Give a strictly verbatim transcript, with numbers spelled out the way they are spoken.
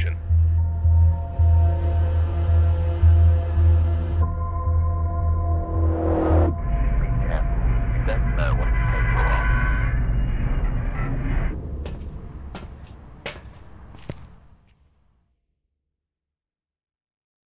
information.